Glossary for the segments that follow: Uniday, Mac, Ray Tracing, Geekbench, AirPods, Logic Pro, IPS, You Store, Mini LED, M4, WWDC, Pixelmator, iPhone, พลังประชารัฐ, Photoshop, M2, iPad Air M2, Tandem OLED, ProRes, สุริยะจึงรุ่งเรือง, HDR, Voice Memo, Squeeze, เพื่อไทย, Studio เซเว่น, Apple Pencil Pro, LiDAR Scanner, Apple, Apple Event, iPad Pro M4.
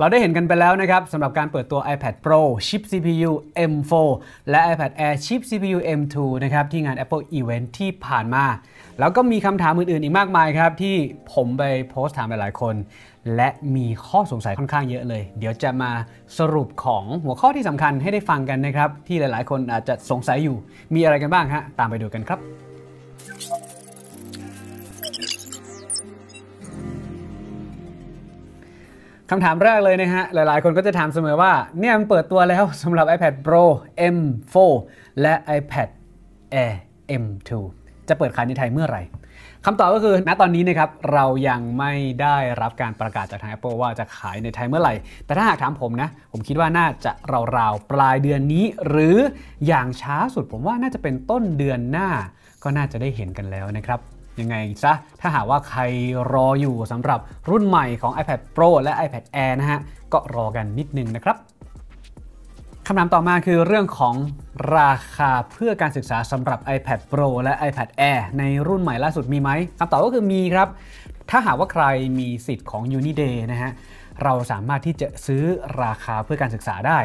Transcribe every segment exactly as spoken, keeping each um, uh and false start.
เราได้เห็นกันไปแล้วนะครับสำหรับการเปิดตัว iPad Pro ชิป ซี พี ยู เอ็ม โฟร์ และ iPad Air ชิป ซี พี ยู เอ็ม ทู นะครับที่งาน Apple Event ที่ผ่านมาแล้วก็มีคำถามอื่นๆอีกมากมายครับที่ผมไปโพสต์ถามไปหลายคนและมีข้อสงสัยค่อนข้างเยอะเลยเดี๋ยวจะมาสรุปของหัวข้อที่สำคัญให้ได้ฟังกันนะครับที่หลายๆคนอาจจะสงสัยอยู่มีอะไรกันบ้างฮะตามไปดูกันครับคำถามแรกเลยนะฮะหลายๆคนก็จะถามเสมอว่าเนี่ยมันเปิดตัวแล้วสำหรับ iPad Pro เอ็ม โฟร์ และ iPad Air เอ็ม ทู จะเปิดขายในไทยเมื่อไหร่คำตอบก็คือณตอนนี้นะครับเรายังไม่ได้รับการประกาศจากทาง Apple ว่าจะขายในไทยเมื่อไหร่แต่ถ้าหากถามผมนะผมคิดว่าน่าจะราวๆปลายเดือนนี้หรืออย่างช้าสุดผมว่าน่าจะเป็นต้นเดือนหน้าก็น่าจะได้เห็นกันแล้วนะครับยังไงซะถ้าหากว่าใครรออยู่สำหรับรุ่นใหม่ของ iPad Pro และ iPad Air นะฮะก็รอกันนิดนึงนะครับคำถามต่อมาคือเรื่องของราคาเพื่อการศึกษาสำหรับ iPad Pro และ iPad Air ในรุ่นใหม่ล่าสุดมีไหมคำตอบก็คือมีครับถ้าหากว่าใครมีสิทธิ์ของ Uniday นะฮะเราสามารถที่จะซื้อราคาเพื่อการศึกษาได้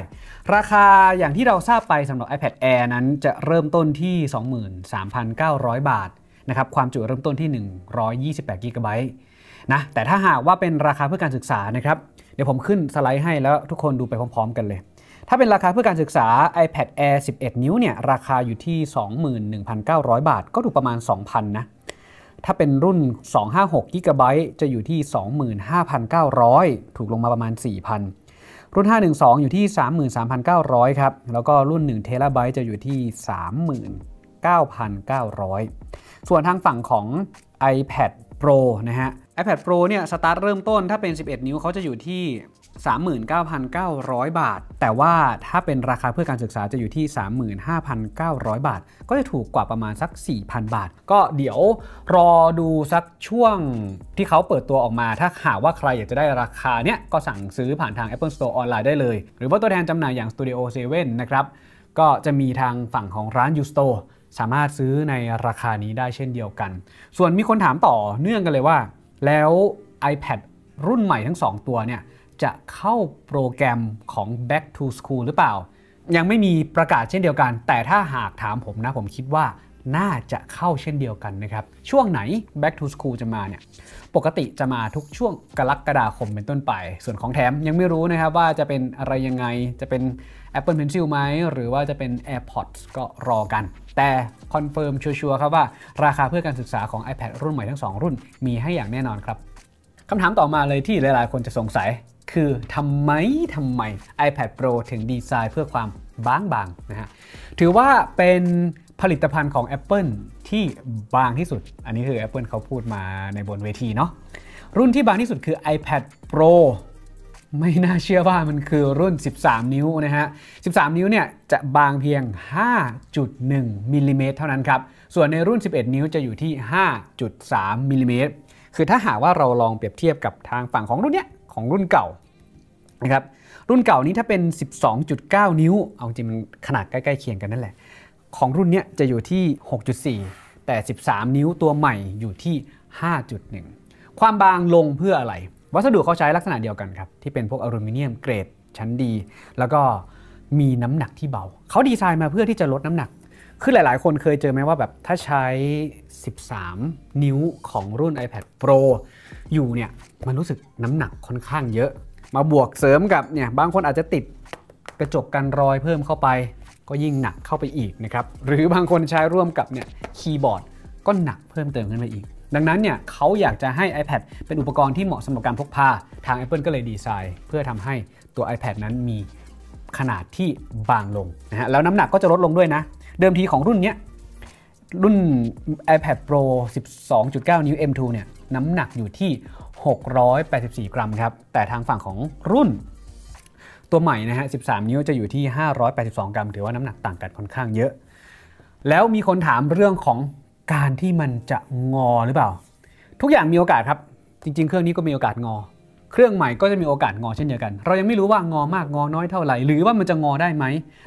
ราคาอย่างที่เราทราบไปสำหรับ iPad Air นั้นจะเริ่มต้นที่ สองหมื่นสามพันเก้าร้อย บาทนะครับความจุเริ่มต้นที่ หนึ่งร้อยยี่สิบแปด กิกะไบต์นะแต่ถ้าหากว่าเป็นราคาเพื่อการศึกษานะครับเดี๋ยวผมขึ้นสไลด์ให้แล้วทุกคนดูไปพร้อมๆกันเลยถ้าเป็นราคาเพื่อการศึกษา iPad Air สิบเอ็ด นิ้วเนี่ยราคาอยู่ที่ สองหมื่นหนึ่งพันเก้าร้อย บาทก็ถูกประมาณ สองพัน นะถ้าเป็นรุ่น สองร้อยห้าสิบหก กิกะไบต์จะอยู่ที่ สองหมื่นห้าพันเก้าร้อย ถูกลงมาประมาณ สี่พัน รุ่น ห้าหนึ่งสอง อยู่ที่ สามหมื่นสามพันเก้าร้อย ครับแล้วก็รุ่น หนึ่ง เทราไบต์จะอยู่ที่ สามหมื่นเก้าพันเก้าร้อย ส่วนทางฝั่งของ iPad Pro นะฮะ iPad Pro เนี่ยสตาร์ทเริ่มต้นถ้าเป็น สิบเอ็ด นิ้วเขาจะอยู่ที่สามหมื่นเก้าพันเก้าร้อย บาทแต่ว่าถ้าเป็นราคาเพื่อการศึกษาจะอยู่ที่ สามหมื่นห้าพันเก้าร้อย บาทก็จะถูกกว่าประมาณสัก สี่พัน บาทก็เดี๋ยวรอดูสักช่วงที่เขาเปิดตัวออกมาถ้าหากว่าใครอยากจะได้ราคาเนี้ยก็สั่งซื้อผ่านทาง Apple Store ออนไลน์ได้เลยหรือว่าตัวแทนจำหน่ายอย่าง Studio เซเว่น นะครับก็จะมีทางฝั่งของร้าน You Store สามารถซื้อในราคานี้ได้เช่นเดียวกันส่วนมีคนถามต่อเนื่องกันเลยว่าแล้ว iPad รุ่นใหม่ทั้งสองตัวเนี่ยจะเข้าโปรแกรมของ Back to School หรือเปล่ายังไม่มีประกาศเช่นเดียวกันแต่ถ้าหากถามผมนะผมคิดว่าน่าจะเข้าเช่นเดียวกันนะครับช่วงไหน Back to School จะมาเนี่ยปกติจะมาทุกช่วงกรกฎาคมเป็นต้นไปส่วนของแถมยังไม่รู้นะครับว่าจะเป็นอะไรยังไงจะเป็น Apple Pencil ไหมหรือว่าจะเป็น AirPods ก็รอกันแต่คอนเฟิร์มชัวร์ๆครับว่าราคาเพื่อการศึกษาของ iPad รุ่นใหม่ทั้งสองรุ่นมีให้อย่างแน่นอนครับคำถามต่อมาเลยที่หลายๆคนจะสงสัยคือทำไมทำไม iPad Pro ถึงดีไซน์เพื่อความบางๆนะฮะถือว่าเป็นผลิตภัณฑ์ของ Apple ที่บางที่สุดอันนี้คือ Apple เขาพูดมาในบนเวทีเนาะรุ่นที่บางที่สุดคือ iPad Pro ไม่น่าเชื่อว่ามันคือรุ่น สิบสาม นิ้วนะฮะ สิบสาม นิ้วเนี่ยจะบางเพียง ห้าจุดหนึ่ง มิลลิเมตรเท่านั้นครับส่วนในรุ่น สิบเอ็ด นิ้วจะอยู่ที่ ห้าจุดสาม มิลลิเมตรคือถ้าหากว่าเราลองเปรียบเทียบกับทางฝั่งของรุ่นเนี้ยของรุ่นเก่านะครับรุ่นเก่านี้ถ้าเป็น สิบสองจุดเก้า นิ้วเอาจริงมันขนาดใกล้ๆเคียงกันนั่นแหละของรุ่นเนี้ยจะอยู่ที่ หกจุดสี่ แต่ สิบสาม นิ้วตัวใหม่อยู่ที่ ห้าจุดหนึ่ง ความบางลงเพื่ออะไรวัสดุเขาใช้ลักษณะเดียวกันครับที่เป็นพวกอลูมิเนียมเกรดชั้นดีแล้วก็มีน้ำหนักที่เบาเขาดีไซน์มาเพื่อที่จะลดน้ำหนักคือหลายๆคนเคยเจอไหมว่าแบบถ้าใช้ สิบสาม นิ้วของรุ่น iPad Pro อยู่เนี่ยมันรู้สึกน้ำหนักค่อนข้างเยอะมาบวกเสริมกับเนี่ยบางคนอาจจะติดกระจกกันรอยเพิ่มเข้าไปก็ยิ่งหนักเข้าไปอีกนะครับหรือบางคนใช้ร่วมกับเนี่ยคีย์บอร์ดก็หนักเพิ่มเติมขึ้นไปอีกดังนั้นเนี่ยเขาอยากจะให้ iPad เป็นอุปกรณ์ที่เหมาะสำหรับการพกพาทาง Apple ก็เลยดีไซน์เพื่อทำให้ตัว iPad นั้นมีขนาดที่บางลงนะฮะแล้วน้ำหนักก็จะลดลงด้วยนะเดิมทีของรุ่นเนี้ยรุ่น iPad Pro สิบสองจุดเก้า นิ้ว เอ็ม ทู เนี่ยน้ำหนักอยู่ที่หกร้อยแปดสิบสี่ กรัมครับแต่ทางฝั่งของรุ่นตัวใหม่นะฮะสิบสาม นิ้วจะอยู่ที่ห้าร้อยแปดสิบสอง กรัมถือว่าน้ำหนักต่างกันค่อนข้างเยอะแล้วมีคนถามเรื่องของการที่มันจะงอหรือเปล่าทุกอย่างมีโอกาสครับจริงๆเครื่องนี้ก็มีโอกาสงอเครื่องใหม่ก็จะมีโอกาสงอเช่นเดียวกันเรายังไม่รู้ว่างอมากงอน้อยเท่าไหร่หรือว่ามันจะงอได้ไหม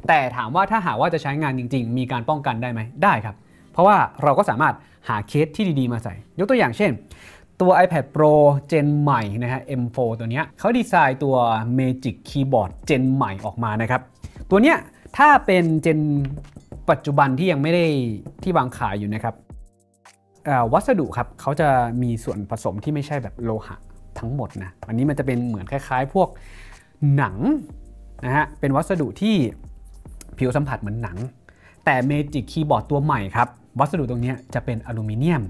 แต่ถามว่าถ้าหากว่าจะใช้งานจริงๆมีการป้องกันได้ไหมได้ครับเพราะว่าเราก็สามารถหาเคสที่ดีๆมาใส่ยกตัวอย่างเช่น ตัว iPad Pro เจนใหม่นะฮะ เอ็ม โฟร์ ตัวเนี้ยเขาดีไซน์ตัว Magic Keyboard เจนใหม่ออกมานะครับตัวเนี้ยถ้าเป็นเจนปัจจุบันที่ยังไม่ได้ที่วางขายอยู่นะครับวัสดุครับเขาจะมีส่วนผสมที่ไม่ใช่แบบโลหะทั้งหมดนะอันนี้มันจะเป็นเหมือนคล้ายๆพวกหนังนะฮะเป็นวัสดุที่ผิวสัมผัสเหมือนหนังแต่ Magic Keyboard ตัวใหม่ครับวัสดุตรงนี้จะเป็นอลูมิเนียม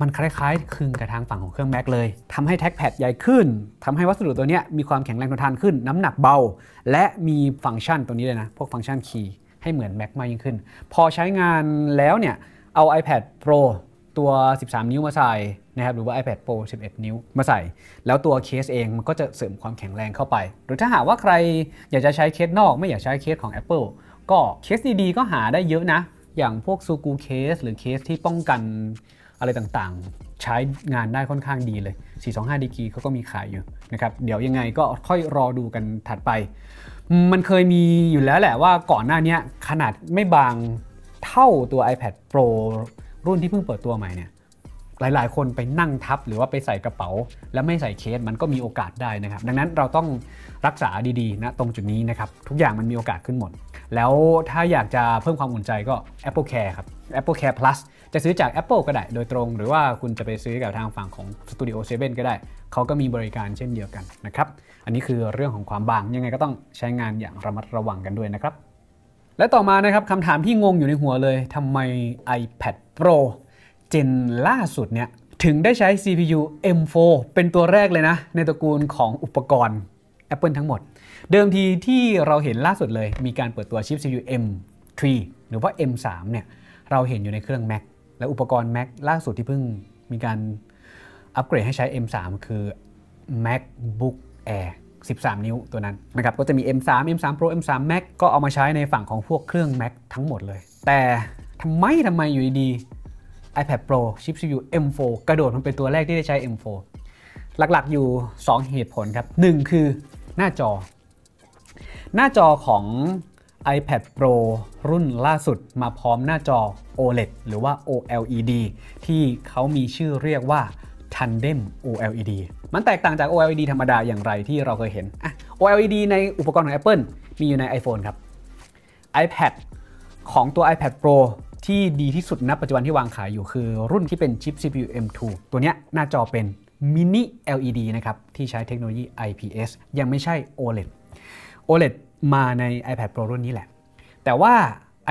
มันคล้ายๆคลึงกับทางฝั่งของเครื่อง Mac เลยทำให้แท็กแพดใหญ่ขึ้นทำให้วัสดุตัวนี้มีความแข็งแรงทนทานขึ้นน้ำหนักเบาและมีฟังก์ชันตัวนี้เลยนะพวกฟังก์ชันคีย์ให้เหมือน Mac มากยิ่งขึ้นพอใช้งานแล้วเนี่ยเอา iPad Pro ตัว สิบสาม นิ้วมาใส่นะครับหรือว่า iPad Pro สิบเอ็ด นิ้วมาใส่แล้วตัวเคสเองมันก็จะเสริมความแข็งแรงเข้าไปหรือถ้าหากว่าใครอยากจะใช้เคสนอกไม่อยากใช้เคสของ Apple ก็เคสดีๆก็หาได้เยอะนะอย่างพวกซูกูเคสหรือเคสที่ป้องกันอะไรต่างๆใช้งานได้ค่อนข้างดีเลยสี่สองห้าดีกรีเขาก็มีขายอยู่นะครับเดี๋ยวยังไงก็ค่อยรอดูกันถัดไปมันเคยมีอยู่แล้วแหละว่าก่อนหน้านี้ขนาดไม่บางเท่าตัว iPad Pro รุ่นที่เพิ่งเปิดตัวใหม่เนี่ยหลายๆคนไปนั่งทับหรือว่าไปใส่กระเป๋าแล้วไม่ใส่เคสมันก็มีโอกาสได้นะครับดังนั้นเราต้องรักษาดีๆนะตรงจุดนี้นะครับทุกอย่างมันมีโอกาสขึ้นหมดแล้วถ้าอยากจะเพิ่มความอุ่นใจก็ Apple Care ครับ Apple Care Plus จะซื้อจาก Apple ก็ได้โดยตรงหรือว่าคุณจะไปซื้อกับทางฝั่งของ Studio เซเว่น ก็ได้เขาก็มีบริการเช่นเดียวกันนะครับอันนี้คือเรื่องของความบางยังไงก็ต้องใช้งานอย่างระมัดระวังกันด้วยนะครับและต่อมานะครับคำถามที่งงอยู่ในหัวเลยทำไม iPad Pro เจนล่าสุดเนี่ยถึงได้ใช้ ซี พี ยู เอ็ม โฟร์ เป็นตัวแรกเลยนะในตระกูลของอุปกรณ์ Apple ทั้งหมดเดิมทีที่เราเห็นล่าสุดเลยมีการเปิดตัวชิป ซี พี ยู เอ็ม ทรี หรือว่า เอ็ม สาม เนี่ยเราเห็นอยู่ในเครื่อง Mac และอุปกรณ์ Mac ล่าสุดที่เพิ่งมีการอัปเกรดให้ใช้ เอ็ม สาม คือ MacBook Air สิบสาม นิ้วตัวนั้นนะครับก็จะมี เอ็ม สาม เอ็ม สาม Pro เอ็ม สาม Max ก็เอามาใช้ในฝั่งของพวกเครื่อง Mac ทั้งหมดเลยแต่ทำไมทำไมอยู่ดี iPad Pro ชิป ซี พี ยู เอ็ม โฟร์ กระโดดมันเป็นตัวแรกที่ได้ใช้ เอ็ม โฟร์ หลักๆอยู่สองเหตุผลครับหนึ่งคือหน้าจอหน้าจอของ iPad Pro รุ่นล่าสุดมาพร้อมหน้าจอ โอ แอล อี ดี หรือว่า โอ แอล อี ดี ที่เขามีชื่อเรียกว่า Tandem โอ แอล อี ดี มันแตกต่างจาก โอ แอล อี ดี ธรรมดาอย่างไรที่เราเคยเห็น โอ แอล อี ดี ในอุปกรณ์ของ Apple มีอยู่ใน iPhone ครับ iPad ของตัว iPad Pro ที่ดีที่สุดณปัจจุบันที่วางขายอยู่คือรุ่นที่เป็นชิป ซี พี ยู เอ็ม ทู ตัวนี้หน้าจอเป็น Mini แอล อี ดี นะครับที่ใช้เทคโนโลยี ไอ พี เอส ยังไม่ใช่ โอ แอล อี ดี โอ แอล อี ดี มาใน iPad Pro รุ่นนี้แหละแต่ว่า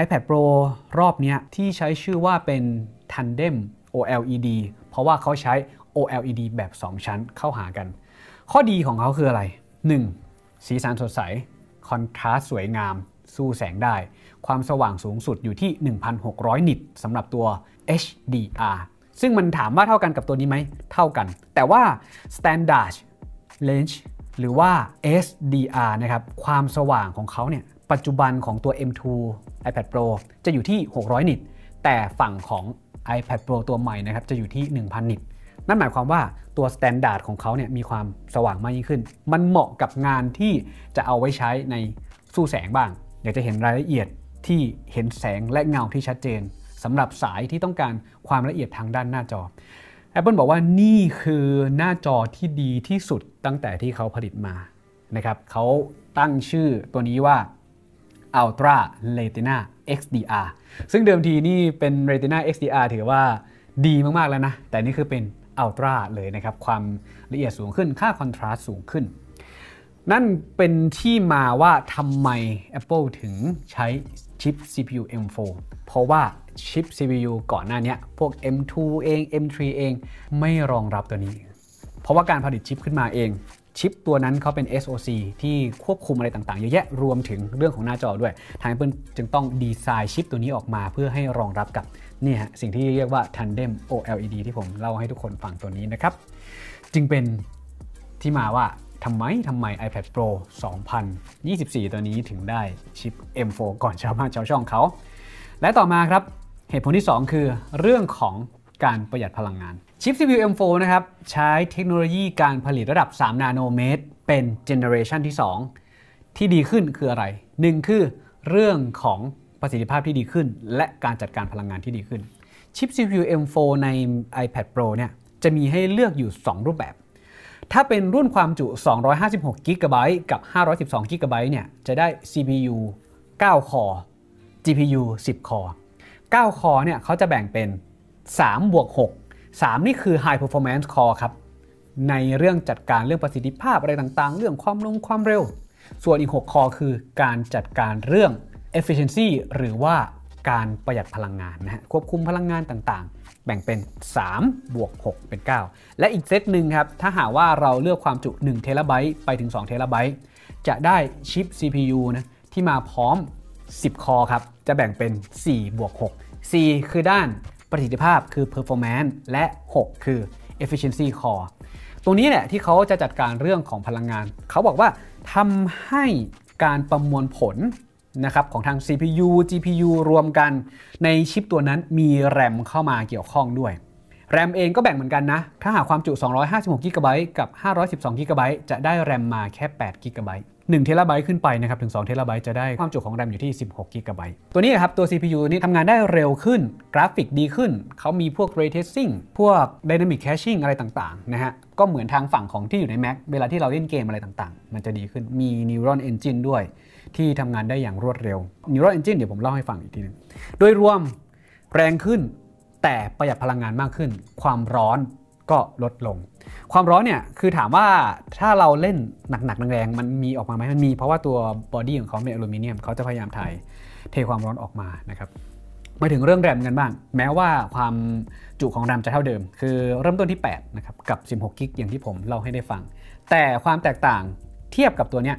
iPad Pro รอบนี้ที่ใช้ชื่อว่าเป็น Tandem โอ แอล อี ดี เพราะว่าเขาใช้ โอ แอล อี ดี แบบ สอง ชั้นเข้าหากันข้อดีของเขาคืออะไร หนึ่ง สีสันสดใสคอนทราสต์สวยงามสู้แสงได้ความสว่างสูงสุดอยู่ที่ หนึ่งพันหกร้อย นิตสำหรับตัว เอช ดี อาร์ ซึ่งมันถามว่าเท่ากันกับตัวนี้ไหมเท่ากันแต่ว่า Standard Range หรือว่า เอส ดี อาร์ นะครับความสว่างของเขาเนี่ยปัจจุบันของตัว เอ็ม ทู iPad Pro จะอยู่ที่ หกร้อย นิตแต่ฝั่งของ iPad Pro ตัวใหม่นะครับจะอยู่ที่ หนึ่งพัน นิตนั่นหมายความว่าตัว Standard ของเขาเนี่ยมีความสว่างมากยิ่งขึ้นมันเหมาะกับงานที่จะเอาไว้ใช้ในสู้แสงบ้างอยากจะเห็นรายละเอียดที่เห็นแสงและเงาที่ชัดเจนสำหรับสายที่ต้องการความละเอียดทางด้านหน้าจอ Apple บอกว่านี่คือหน้าจอที่ดีที่สุดตั้งแต่ที่เขาผลิตมานะครับเขาตั้งชื่อตัวนี้ว่า Ultra Retina เอ็กซ์ ดี อาร์ ซึ่งเดิมทีนี่เป็น Retina เอ็กซ์ ดี อาร์ ถือว่าดีมากๆแล้วนะแต่นี่คือเป็นUltra เลยนะครับความละเอียดสูงขึ้นค่าคอนทราสต์สูงขึ้นนั่นเป็นที่มาว่าทำไม Apple ถึงใช้ชิป ซี พี ยู เอ็ม โฟร์ เพราะว่าชิป ซี พี ยู ก่อนหน้านี้พวก เอ็ม ทู เอง เอ็ม ทรี เองไม่รองรับตัวนี้เพราะว่าการผลิตชิปขึ้นมาเองชิปตัวนั้นเขาเป็น เอส โอ ซี ที่ควบคุมอะไรต่างๆเยอะแยะรวมถึงเรื่องของหน้าจอด้วยทาง Apple จึงต้องดีไซน์ชิปตัวนี้ออกมาเพื่อให้รองรับกับนี่ฮะสิ่งที่เรียกว่า Tandem โอ แอล อี ดี ที่ผมเล่าให้ทุกคนฟังตัวนี้นะครับจึงเป็นที่มาว่าทำไมทำไม iPad Pro สองพันยี่สิบสี่ ตัวนี้ถึงได้ชิป เอ็ม โฟร์ ก่อนชาวบ้านชาวช่องเขาและต่อมาครับเหตุผลที่สองคือเรื่องของการประหยัดพลังงานชิป ซี พี ยู เอ็ม โฟร์ นะครับใช้เทคโนโลยีการผลิตระดับสามนาโนเมตรเป็นเจเนอเรชันที่สองที่ดีขึ้นคืออะไรหนึ่งคือเรื่องของประสิทธิภาพที่ดีขึ้นและการจัดการพลังงานที่ดีขึ้นชิป ซี พี ยู เอ็ม โฟร์ ใน iPad Pro เนี่ย จะมีให้เลือกอยู่สองรูปแบบถ้าเป็นรุ่นความจุ สองร้อยห้าสิบหกกิกะไบต์ กับ ห้าร้อยสิบสองกิกะไบต์ เนี่ยจะได้ ซี พี ยู เก้า คอร์ จี พี ยู สิบ คอร์ เก้า คอร์เนี่ยเขาจะแบ่งเป็นสามบวกหก สามนี่คือ High Performance Core ครับในเรื่องจัดการเรื่องประสิทธิภาพอะไรต่างๆเรื่องความลงความเร็วส่วนอีกหก คอร์คือการจัดการเรื่อง Efficiency หรือว่าการประหยัดพลังงานนะฮะควบคุมพลังงานต่างๆแบ่งเป็นสามบวกหกเป็นเก้าและอีกเซตหนึ่งครับถ้าหากว่าเราเลือกความจุหนึ่งเทราไบต์ไปถึงสองเทราไบต์จะได้ชิป ซี พี ยู นะที่มาพร้อมสิบ คอร์ครับจะแบ่งเป็นสี่บวกหก สี่คือด้านประสิทธิภาพคือ performance และหกคือ efficiency core ตรงนี้แหละที่เขาจะจัดการเรื่องของพลังงานเขาบอกว่าทำให้การประมวลผลนะครับของทาง ซี พี ยู จี พี ยู รวมกันในชิปตัวนั้นมีแรมเข้ามาเกี่ยวข้องด้วยแรมเองก็แบ่งเหมือนกันนะถ้าหาความจุ สองร้อยห้าสิบหกกิกะไบต์ กับ ห้าร้อยสิบสองกิกะไบต์ จะได้แรมมาแค่ แปดกิกะไบต์ หนึ่งเทราไบต์ ขึ้นไปนะครับถึง สองเทราไบต์ จะได้ความจุของแรมอยู่ที่ สิบหกกิกะไบต์ ตัวนี้ครับตัว ซี พี ยู นี้ทำงานได้เร็วขึ้นกราฟิกดีขึ้นเขามีพวก Ray Tracing พวก Dynamic Caching อะไรต่างๆนะฮะก็เหมือนทางฝั่งของที่อยู่ใน Mac เวลาที่เราเล่นเกมอะไรต่างๆมันจะดีขึ้นมี Neural Engine ด้วยที่ทำงานได้อย่างรวดเร็ว Neural Engine เดี๋ยวผมเล่าให้ฟังอีกทีนึงโดยรวมแรงขึ้นแต่ประหยัดพลังงานมากขึ้นความร้อนก็ลดลงความร้อนเนี่ยคือถามว่าถ้าเราเล่นหนักๆแรงๆมันมีออกมาไหมมันมีเพราะว่าตัวบอดี้ของเขาเป็นอลูมิเนียมเขาจะพยายามถ่ายเทความร้อนออกมานะครับมาถึงเรื่องแรมกันบ้างแม้ว่าความจุของแรมจะเท่าเดิมคือเริ่มต้นที่แปดนะครับกับสิบหกกิกะไบต์อย่างที่ผมเล่าให้ได้ฟังแต่ความแตกต่างเทียบกับตัวเนี้ย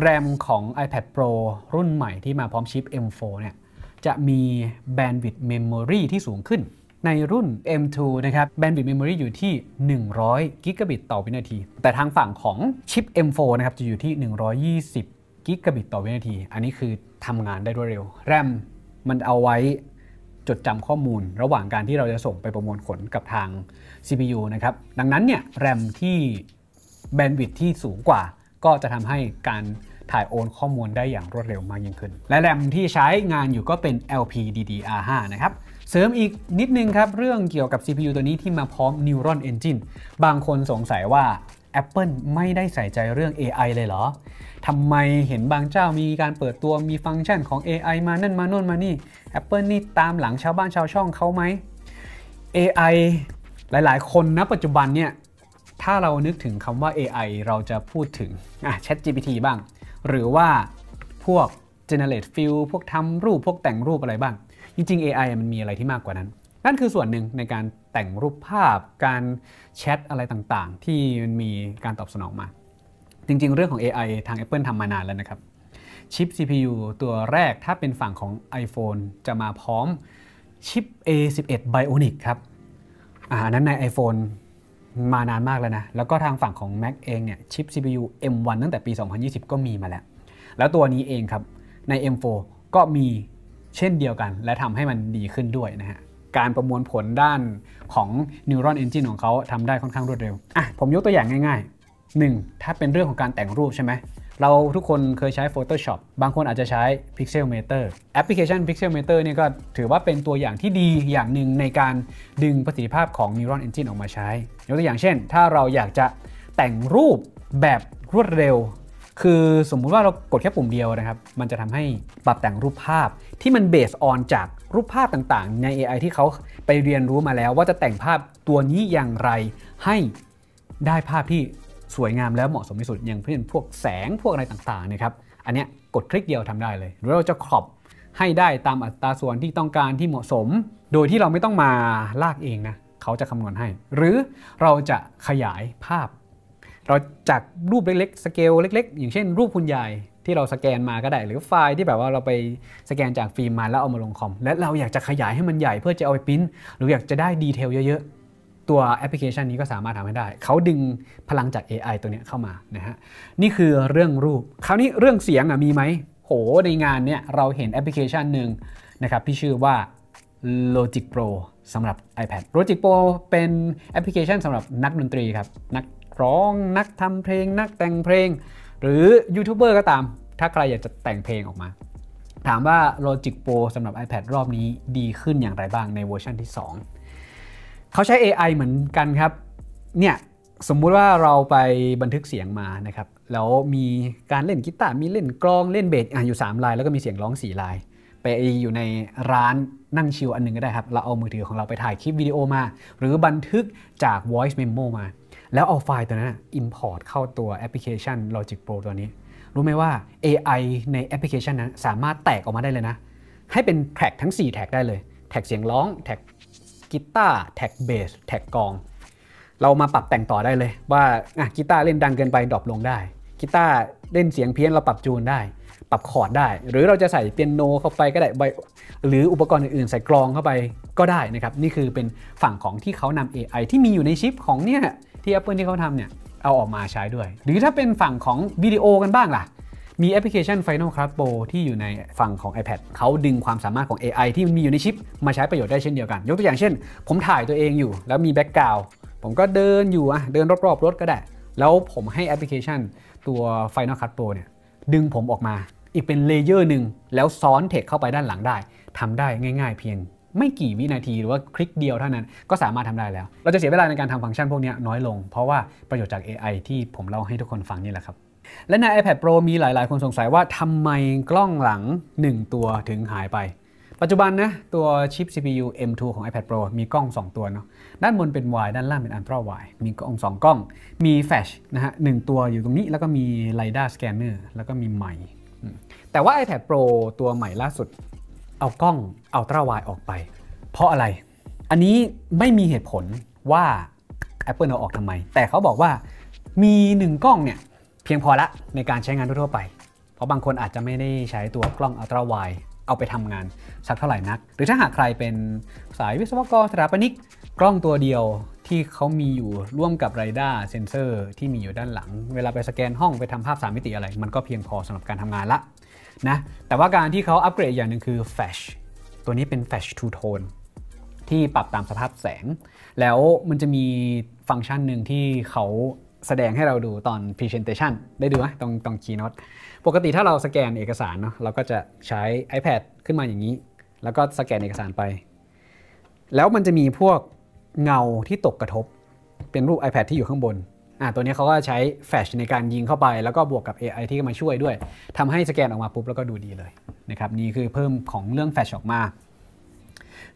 แรมของ iPad Pro รุ่นใหม่ที่มาพร้อมชิป เอ็ม โฟร์ เนี่ยจะมี Bandwidth Memory ที่สูงขึ้นในรุ่น เอ็ม ทู นะครับ Bandwidth Memory อยู่ที่หนึ่งร้อยกิกะไบต์ต่อวินาทีแต่ทางฝั่งของชิป เอ็ม โฟร์ นะครับจะอยู่ที่หนึ่งร้อยยี่สิบกิกะไบต์ต่อวินาทีอันนี้คือทำงานได้รวดเร็วแรมมันเอาไว้จดจำข้อมูลระหว่างการที่เราจะส่งไปประมวลผลกับทาง ซี พี ยู นะครับดังนั้นเนี่ยแรมที่ Bandwidth ที่สูงกว่าก็จะทำให้การถ่ายโอนข้อมูลได้อย่างรวดเร็วมากยิ่งขึ้นและแรมที่ใช้งานอยู่ก็เป็น แอล พี ดี ดี อาร์ ไฟว์ นะครับเสริมอีกนิดนึงครับเรื่องเกี่ยวกับ ซี พี ยู ตัวนี้ที่มาพร้อม Neural Engine บางคนสงสัยว่า Apple ไม่ได้ใส่ใจเรื่อง เอ ไอ เลยเหรอทำไมเห็นบางเจ้ามีการเปิดตัวมีฟังก์ชันของ เอ ไอ มานั่นมาโน่นมานี่ Apple นี่ตามหลังชาวบ้านชาวช่องเขาไหม เอ ไอ หลายๆคนณปัจจุบันเนี่ยถ้าเรานึกถึงคำว่า เอ ไอ เราจะพูดถึง แชท จี พี ที บ้างหรือว่าพวก generate fill พวกทำรูปพวกแต่งรูปอะไรบ้างจริงๆ เอ ไอ มันมีอะไรที่มากกว่านั้นนั่นคือส่วนหนึ่งในการแต่งรูปภาพการแชทอะไรต่างๆที่มันมีการตอบสนองมาจริงๆเรื่องของ เอ ไอ ทาง Apple ทำมานานแล้วนะครับชิป ซี พี ยู ตัวแรกถ้าเป็นฝั่งของ iPhone จะมาพร้อมชิป เอ สิบเอ็ด Bionic ครับอันนั้นใน iPhoneมานานมากแล้วนะแล้วก็ทางฝั่งของ Mac เองเนี่ยชิป ซี พี ยู เอ็ม วัน ตั้งแต่ปีสองพันยี่สิบก็มีมาแล้วแล้วตัวนี้เองครับใน เอ็ม โฟร์ ก็มีเช่นเดียวกันและทำให้มันดีขึ้นด้วยนะฮะการประมวลผลด้านของ Neural Engine ของเขาทำได้ค่อนข้างรวดเร็วอ่ะผมยกตัวอย่างง่ายๆหนึ่งถ้าเป็นเรื่องของการแต่งรูปใช่ไหมเราทุกคนเคยใช้ Photoshop บางคนอาจจะใช้ Pixelmator แอปพลิเคชัน Pixelmator เนี่ยก็ถือว่าเป็นตัวอย่างที่ดีอย่างหนึ่งในการดึงประสิทธิภาพของ Neural Engine ออกมาใช้ยกตัวอย่างเช่นถ้าเราอยากจะแต่งรูปแบบรวดเร็วคือสมมุติว่าเรากดแค่ปุ่มเดียวนะครับมันจะทำให้ปรับแต่งรูปภาพที่มันเบสออนจากรูปภาพต่างๆใน เอ ไอ ที่เขาไปเรียนรู้มาแล้วว่าจะแต่งภาพตัวนี้อย่างไรให้ได้ภาพที่สวยงามแล้วเหมาะสมที่สุดอย่างเช่นพวกแสงพวกอะไรต่างๆนะครับอันเนี้ยกดคลิกเดียวทำได้เลยหรือเราจะครอบให้ได้ตามอัตราส่วนที่ต้องการที่เหมาะสมโดยที่เราไม่ต้องมาลากเองนะเขาจะคำนวณให้หรือเราจะขยายภาพเราจากรูปเล็กๆสเกลเล็กๆอย่างเช่นรูปคุณยายที่เราสแกนมาก็ได้หรือไฟล์ที่แบบว่าเราไปสแกนจากฟิล์มมาแล้วเอามาลงคอมและเราอยากจะขยายให้มันใหญ่เพื่อจะเอาไปพิมพ์หรืออยากจะได้ดีเทลเยอะๆตัวแอปพลิเคชันนี้ก็สามารถทำให้ได้เขาดึงพลังจาก เอ ไอ ตัวนี้เข้ามานะฮะนี่คือเรื่องรูปคราวนี้เรื่องเสียงอ่ะมีไหมโหในงานเนี่ยเราเห็นแอปพลิเคชันหนึ่งนะครับที่ชื่อว่า Logic Pro สำหรับ iPad Logic Pro เป็นแอปพลิเคชันสำหรับนักดนตรีครับนักร้องนักทำเพลงนักแต่งเพลงหรือยูทูบเบอร์ก็ตามถ้าใครอยากจะแต่งเพลงออกมาถามว่า Logic Pro สำหรับ iPad รอบนี้ดีขึ้นอย่างไรบ้างในเวอร์ชันที่สอง เขาใช้ เอ ไอ เหมือนกันครับเนี่ยสมมุติว่าเราไปบันทึกเสียงมานะครับแล้วมีการเล่นกีตาร์มีเล่นกลองเล่นเบสอยู่สามลายแล้วก็มีเสียงร้องสี่ลายไปอยู่ในร้านนั่งชิลอันนึงก็ได้ครับเราเอามือถือของเราไปถ่ายคลิปวิดีโอมาหรือบันทึกจาก Voice Memo มาแล้วเอาไฟล์ตัวนั้น import เข้าตัวแอปพลิเคชัน Logic Pro ตัวนี้รู้ไหมว่า เอ ไอ ในแอปพลิเคชันนั้นสามารถแตกออกมาได้เลยนะให้เป็นแท็กทั้งสี่แท็กได้เลยแท็กเสียงร้องแท็กกีตาร์แท็กเบสแท็กกลองเรามาปรับแต่งต่อได้เลยว่ากีตาร์เล่นดังเกินไปดรอปลงได้กีตาร์เล่นเสียงเพี้ยนเราปรับจูนได้ปรับคอร์ดได้หรือเราจะใส่เปียโนเข้าไปก็ได้หรืออุปกรณ์อื่นๆใส่กลองเข้าไปก็ได้นะครับนี่คือเป็นฝั่งของที่เขานำ เอ ไอ ที่มีอยู่ในชิปของเนี่ยที่ Apple ที่เขาทำเนี่ยเอาออกมาใช้ด้วยหรือถ้าเป็นฝั่งของวิดีโอกันบ้างล่ะมีแอปพลิเคชัน Final Cut Pro ที่อยู่ในฝั่งของ iPad เขาดึงความสามารถของ เอ ไอ ที่มีอยู่ในชิปมาใช้ประโยชน์ได้เช่นเดียวกันยกตัวอย่างเช่นผมถ่ายตัวเองอยู่แล้วมีแบ็กกราวด์ผมก็เดินอยู่อะเดินรอบๆรถก็ได้แล้วผมให้แอปพลิเคชันตัว Final Cut Pro เนี่ยดึงผมออกมาอีกเป็นเลเยอร์หนึ่งแล้วซ้อนเทคเข้าไปด้านหลังได้ทำได้ง่ายๆเพียงไม่กี่วินาทีหรือว่าคลิกเดียวเท่านั้นก็สามารถทำได้แล้วเราจะเสียเวลาในการทำฟังก์ชันพวกนี้น้อยลงเพราะว่าประโยชน์จาก เอ ไอ ที่ผมเล่าให้ทุกคนฟังนี่แหละครับและใน iPad Pro มีหลายๆคนสงสัยว่าทำไมกล้องหลังหนึ่งตัวถึงหายไปปัจจุบันนะตัวชิป ซี พี ยู เอ็ม ทู ของ iPad Pro มีกล้องสองตัวเนาะด้านบนเป็น Wide ด้านล่างเป็น Ultra Wide มีกล้องสองกล้องมีแฟลชนะฮะหนึ่งตัวอยู่ตรงนี้แล้วก็มี LiDAR Scanner แล้วก็มีไมค์แต่ว่า iPad Pro ตัวใหม่ล่าสุดเอากล้อง Ultra Wide ออกไปเพราะอะไรอันนี้ไม่มีเหตุผลว่า Apple เอาออกทำไมแต่เขาบอกว่ามีหนึ่งกล้องเนี่ยเพียงพอละในการใช้งานทั่วๆไปเพราะบางคนอาจจะไม่ได้ใช้ตัวกล้อง Ultra Wideเอาไปทำงานสักเท่าไหร่นักหรือถ้าหากใครเป็นสายวิศวกรสถาปนิกกล้องตัวเดียวที่เขามีอยู่ร่วมกับไรด้าเซนเซอร์ที่มีอยู่ด้านหลังเวลาไปสแกนห้องไปทำภาพสามมิติอะไรมันก็เพียงพอสำหรับการทำงานละนะแต่ว่าการที่เขาอัปเกรดอย่างหนึ่งคือแฟลชตัวนี้เป็นแฟลชทูโทนที่ปรับตามสภาพแสงแล้วมันจะมีฟังก์ชันหนึ่งที่เขาแสดงให้เราดูตอน Presentation ได้ดูไหมตรงตรง Keynote ปกติถ้าเราสแกนเอกสารเนาะเราก็จะใช้ iPad ขึ้นมาอย่างนี้แล้วก็สแกนเอกสารไปแล้วมันจะมีพวกเงาที่ตกกระทบเป็นรูป iPad ที่อยู่ข้างบนอ่ะตัวนี้เขาก็ใช้แฟลชในการยิงเข้าไปแล้วก็บวกกับ เอ ไอ ที่มาช่วยด้วยทำให้สแกนออกมาปุ๊บแล้วก็ดูดีเลยนะครับนี่คือเพิ่มของเรื่องแฟลชออกมา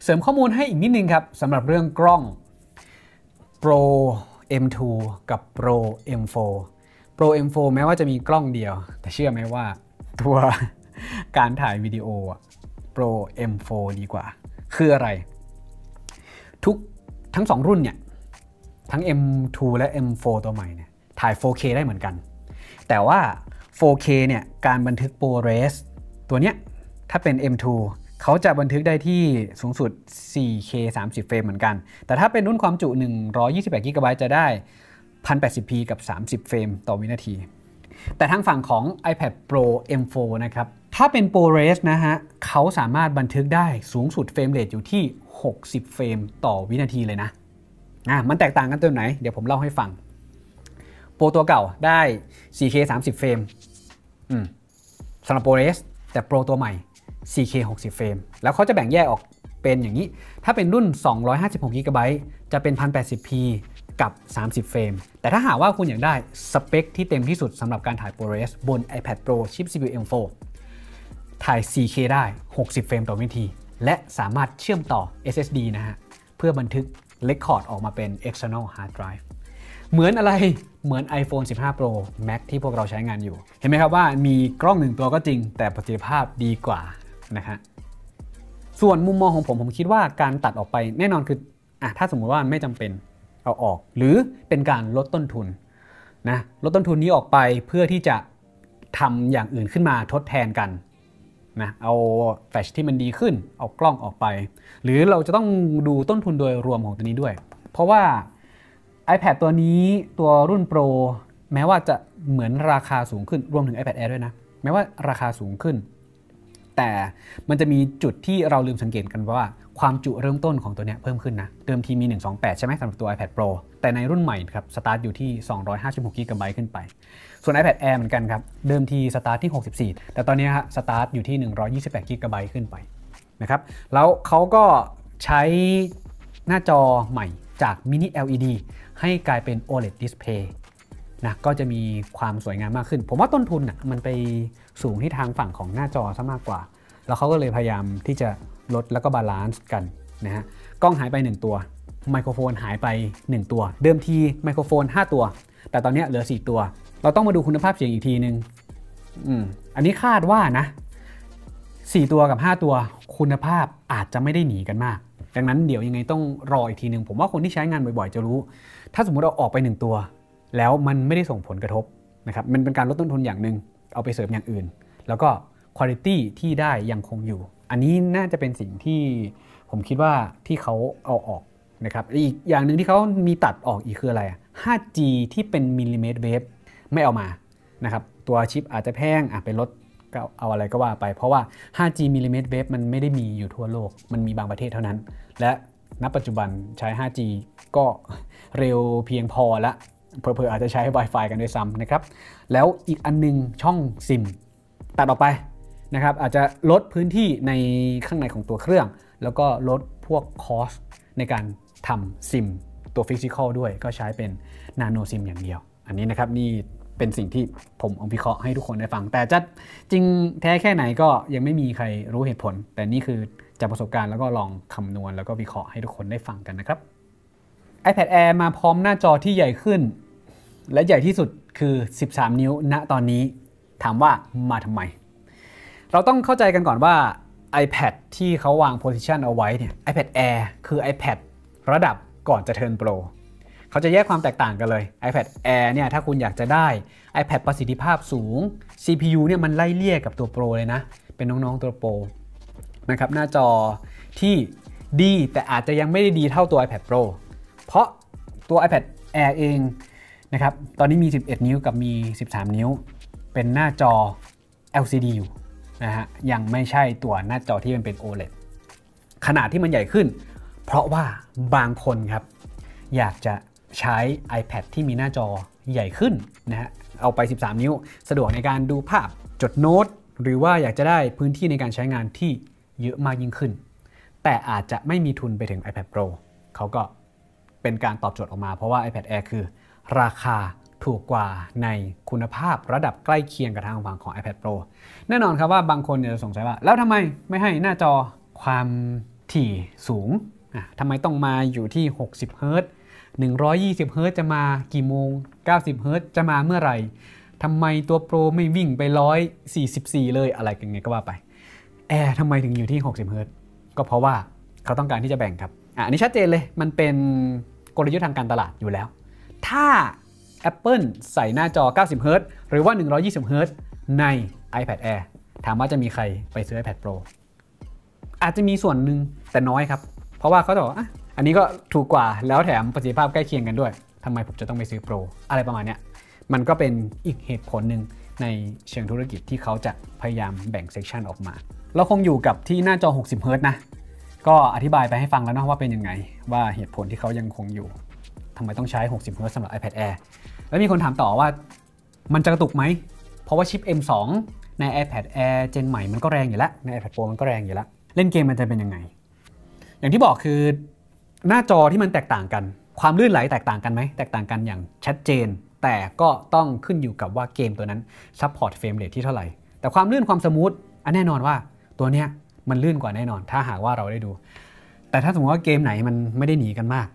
เสริมข้อมูลให้อีกนิดนึงครับสำหรับเรื่องกล้อง Proเอ็ม ทู กับ Pro เอ็ม โฟร์ Pro เอ็ม โฟร์ แม้ว่าจะมีกล้องเดียวแต่เชื่อไหมว่าตัวการถ่ายวิดีโอ Pro เอ็ม โฟร์ ดีกว่าคืออะไรทุกทั้งสองรุ่นเนี่ยทั้ง เอ็ม ทู และ เอ็ม โฟร์ ตัวใหม่เนี่ยถ่าย โฟร์เค ได้เหมือนกันแต่ว่า โฟร์เค เนี่ยการบันทึก ProRes ตัวเนี้ยถ้าเป็น เอ็ม ทู เขาจะบันทึกได้ที่สูงสุด โฟร์เค สามสิบ เฟรมเหมือนกันแต่ถ้าเป็นรุ่นความจุ หนึ่งร้อยยี่สิบแปดกิกะไบต์ จะได้ หนึ่งพันแปดสิบพี กับสามสิบเฟรมต่อวินาทีแต่ทางฝั่งของ iPad Pro เอ็ม โฟร์ นะครับถ้าเป็น ProRes นะฮะเขาสามารถบันทึกได้สูงสุดเฟรมเรทอยู่ที่หกสิบเฟรมต่อวินาทีเลยนะอ่ะมันแตกต่างกันตรงไหนเดี๋ยวผมเล่าให้ฟัง Pro ตัวเก่าได้ โฟร์เค สามสิบ เฟรมอืมสำหรับ ProRes แต่ Pro ตัวใหม่โฟร์เค หกสิบ เฟรมแล้วเขาจะแบ่งแยกออกเป็นอย่างนี้ถ้าเป็นรุ่น สองร้อยห้าสิบหกกิกะไบต์ จะเป็น หนึ่งพันแปดสิบพี กับ สามสิบ เฟรมแต่ถ้าหากว่าคุณอยากได้สเปคที่เต็มที่สุดสำหรับการถ่าย ProRes บน iPad Pro ชิป ซี พี ยู เอ็ม โฟร์ ถ่าย โฟร์เค ได้ หกสิบ เฟรมต่อวินาทีและสามารถเชื่อมต่อ เอส เอส ดี นะฮะเพื่อบันทึก Record ออกมาเป็น External Hard Drive เหมือนอะไรเหมือน iPhone สิบห้า Pro Max ที่พวกเราใช้งานอยู่เห็นไหมครับว่ามีกล้องหนึ่งตัวก็จริงแต่ประสิทธิภาพดีกว่านะฮะส่วนมุมมองของผมผมคิดว่าการตัดออกไปแน่นอนคืออ่ะถ้าสมมุติว่าไม่จำเป็นเอาออกหรือเป็นการลดต้นทุนนะลดต้นทุนนี้ออกไปเพื่อที่จะทำอย่างอื่นขึ้นมาทดแทนกันนะเอาแฟลชที่มันดีขึ้นเอากล้องออกไปหรือเราจะต้องดูต้นทุนโดยรวมของตัวนี้ด้วยเพราะว่า iPad ตัวนี้ตัวรุ่น Pro แม้ว่าจะเหมือนราคาสูงขึ้นรวมถึง iPad Air ด้วยนะแม้ว่าราคาสูงขึ้นแต่มันจะมีจุดที่เราลืมสังเกตกันว่าความจุเริ่มต้นของตัวเนี้ยเพิ่มขึ้นนะเดิมทีมีหนึ่งสองแปดใช่ไหมสำหรับตัว iPad Pro แต่ในรุ่นใหม่ครับสตาร์ทอยู่ที่สองร้อยห้าสิบหกกิกะไบต์ ขึ้นไปส่วน iPad Air เหมือนกันครับเดิมทีสตาร์ทที่หกสิบสี่แต่ตอนนี้ฮะสตาร์ทอยู่ที่หนึ่งร้อยยี่สิบแปดกิกะไบต์ ขึ้นไปนะครับแล้วเขาก็ใช้หน้าจอใหม่ จาก Mini แอล อี ดี ให้กลายเป็น โอ แอล อี ดี Display นะก็จะมีความสวยงามมากขึ้นผมว่าต้นทุนอ่ะมันไปสูงที่ทางฝั่งของหน้าจอซะมากกว่าแล้วเขาก็เลยพยายามที่จะลดแล้วก็บาลานซ์กันนะฮะกล้องหายไปหนึ่งตัวไมโครโฟนหายไปหนึ่งตัวเดิมทีไมโครโฟนห้าตัวแต่ตอนนี้เหลือสี่ตัวเราต้องมาดูคุณภาพเสียงอีกทีนึงอืมอันนี้คาดว่านะสี่ตัวกับห้าตัวคุณภาพอาจจะไม่ได้หนีกันมากดังนั้นเดี๋ยวยังไงต้องรออีกทีนึงผมว่าคนที่ใช้งานบ่อยๆจะรู้ถ้าสมมุติเราออกไปหนึ่งตัวแล้วมันไม่ได้ส่งผลกระทบนะครับมันเป็นการลดต้นทุนอย่างนึงเอาไปเสริมอย่างอื่นแล้วก็คุณภาพที่ได้ยังคงอยู่อันนี้น่าจะเป็นสิ่งที่ผมคิดว่าที่เขาเอาออกนะครับอีกอย่างหนึ่งที่เขามีตัดออกอีกคืออะไร ห้าจี ที่เป็นมิลลิเมตรเวฟไม่เอามานะครับตัวชิปอาจจะแพงไปลดก็เอาอะไรก็ว่าไปเพราะว่า ห้าจี มิลลิเมตรเวฟมันไม่ได้มีอยู่ทั่วโลกมันมีบางประเทศเท่านั้นและณปัจจุบันใช้ ห้าจี ก็เร็วเพียงพอละเผลอๆอาจจะใช้ Wi-Fi กันด้วยซ้ำนะครับแล้วอีกอันนึงช่องซิมตัดออกไปนะครับอาจจะลดพื้นที่ในข้างในของตัวเครื่องแล้วก็ลดพวกคอสในการทำซิมตัวฟิสิกอลด้วยก็ใช้เป็นนาโนซิมอย่างเดียวอันนี้นะครับนี่เป็นสิ่งที่ผมเอาวิเคราะห์ให้ทุกคนได้ฟังแต่จะจริงแท้แค่ไหนก็ยังไม่มีใครรู้เหตุผลแต่นี่คือจากประสบการณ์แล้วก็ลองคำนวณแล้วก็วิเคราะห์ให้ทุกคนได้ฟังกันนะครับ iPad Air มาพร้อมหน้าจอที่ใหญ่ขึ้นและใหญ่ที่สุดคือสิบสามนิ้วณตอนนี้ถามว่ามาทำไมเราต้องเข้าใจกันก่อนว่า iPad ที่เขาวาง position เอาไว้เนี่ย iPad Air คือ iPad ระดับก่อนจะ Turn Pro เขาจะแยกความแตกต่างกันเลย iPad Air เนี่ยถ้าคุณอยากจะได้ iPad ประสิทธิภาพสูง ซี พี ยู เนี่ยมันไล่เลี่ยกับตัว Pro เลยนะเป็นน้องๆตัว Pro นะครับหน้าจอที่ดีแต่อาจจะยังไม่ได้ดีเท่าตัว iPad Pro เพราะตัว iPad Air เองนะครับตอนนี้มีสิบเอ็ดนิ้วกับมีสิบสามนิ้วเป็นหน้าจอ แอล ซี ดี อยู่นะฮะยังไม่ใช่ตัวหน้าจอที่มันเป็น โอ แอล อี ดี ขนาดที่มันใหญ่ขึ้นเพราะว่าบางคนครับอยากจะใช้ iPad ที่มีหน้าจอใหญ่ขึ้นนะฮะเอาไปสิบสามนิ้วสะดวกในการดูภาพจดโน้ตหรือว่าอยากจะได้พื้นที่ในการใช้งานที่เยอะมากยิ่งขึ้นแต่อาจจะไม่มีทุนไปถึง iPad Pro เขาก็เป็นการตอบโจทย์ออกมาเพราะว่า iPad Air คือราคาถูกกว่าในคุณภาพระดับใกล้เคียงกับทางฝั่งของ iPad Pro แน่นอนครับว่าบางคนเนี่ยสงสัยว่าแล้วทำไมไม่ให้หน้าจอความถี่สูงอ่ะทำไมต้องมาอยู่ที่หกสิบเฮิร์ตซ์ หนึ่งร้อยยี่สิบเฮิร์ตซ์ จะมากี่โมง เก้าสิบเฮิร์ตซ์ จะมาเมื่อไหร่ทำไมตัว Pro ไม่วิ่งไปหนึ่งร้อยสี่สิบสี่เลยอะไรกันไงก็ว่าไปแอร์ทำไมถึงอยู่ที่หกสิบเฮิร์ตซ์ ก็เพราะว่าเขาต้องการที่จะแบ่งครับอ่ะอันนี้ชัดเจนเลยมันเป็นกลยุทธ์ทางการตลาดอยู่แล้วถ้าApple ใส่หน้าจอ เก้าสิบเฮิร์ตซ์ หรือว่า หนึ่งร้อยยี่สิบเฮิร์ตซ์ ใน iPad Air ถามว่าจะมีใครไปซื้อ iPad Pro อาจจะมีส่วนหนึ่งแต่น้อยครับเพราะว่าเขาจะบอกอ่ะอันนี้ก็ถูกกว่าแล้วแถมประสิทธิภาพใกล้เคียงกันด้วยทำไมผมจะต้องไปซื้อ Pro อะไรประมาณเนี้ยมันก็เป็นอีกเหตุผลหนึ่งในเชิงธุรกิจที่เขาจะพยายามแบ่งเซกชันออกมาเราคงอยู่กับที่หน้าจอ หกสิบเฮิร์ตซ์ นะก็อธิบายไปให้ฟังแล้วเนาะว่าเป็นยังไงว่าเหตุผลที่เขายังคงอยู่ทำไมต้องใช้ หกสิบเฮิร์ตซ์ สำหรับ iPad Air แล้วมีคนถามต่อว่ามันจะกระตุกไหมเพราะว่าชิป เอ็ม สอง ใน iPad Air เจนใหม่มันก็แรงอยู่แล้วใน iPad Pro มันก็แรงอยู่แล้วเล่นเกมมันจะเป็นยังไงอย่างที่บอกคือหน้าจอที่มันแตกต่างกันความลื่นไหลแตกต่างกันไหมแตกต่างกันอย่างชัดเจนแต่ก็ต้องขึ้นอยู่กับว่าเกมตัวนั้นซัพพอร์ตเฟรมเรทที่เท่าไหร่แต่ความลื่นความสมูทอันแน่นอนว่าตัวเนี้ยมันลื่นกว่าแน่นอนถ้าหากว่าเราได้ดูแต่ถ้าสมมติว่าเกมไหนมันไม่ได้หนีกันมาก